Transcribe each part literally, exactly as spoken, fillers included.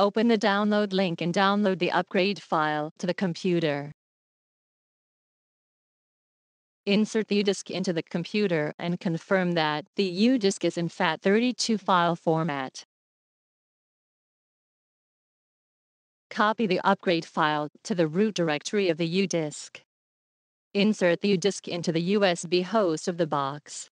Open the download link and download the upgrade file to the computer. Insert the U disk into the computer and confirm that the U disk is in FAT thirty-two file format. Copy the upgrade file to the root directory of the U disk. Insert the U disk into the U S B host of the box.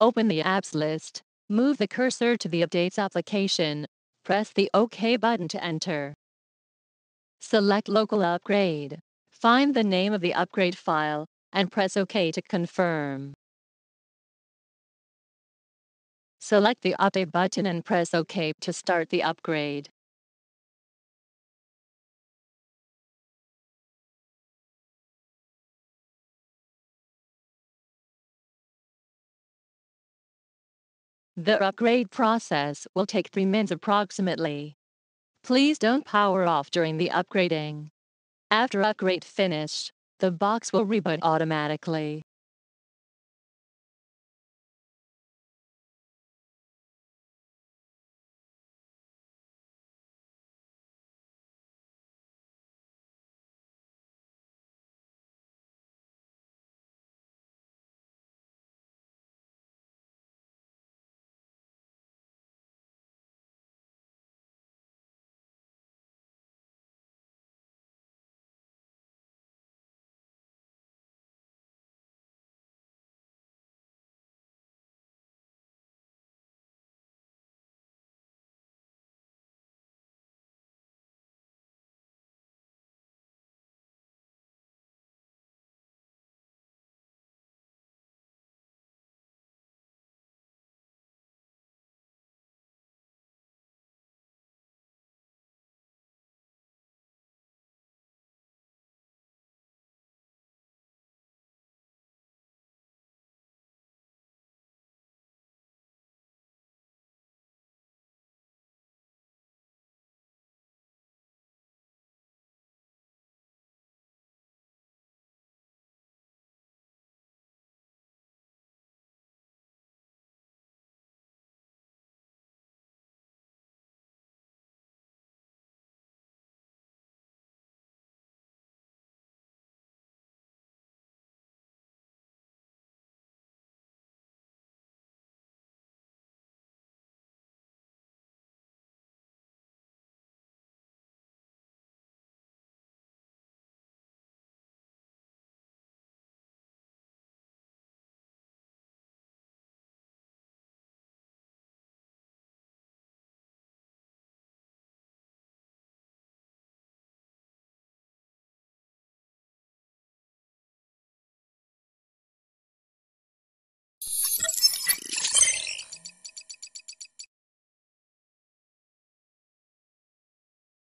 Open the apps list, move the cursor to the updates application, press the OK button to enter. Select local upgrade, find the name of the upgrade file, and press OK to confirm. Select the update button and press OK to start the upgrade. The upgrade process will take three minutes approximately. Please don't power off during the upgrading. After upgrade finished, the box will reboot automatically.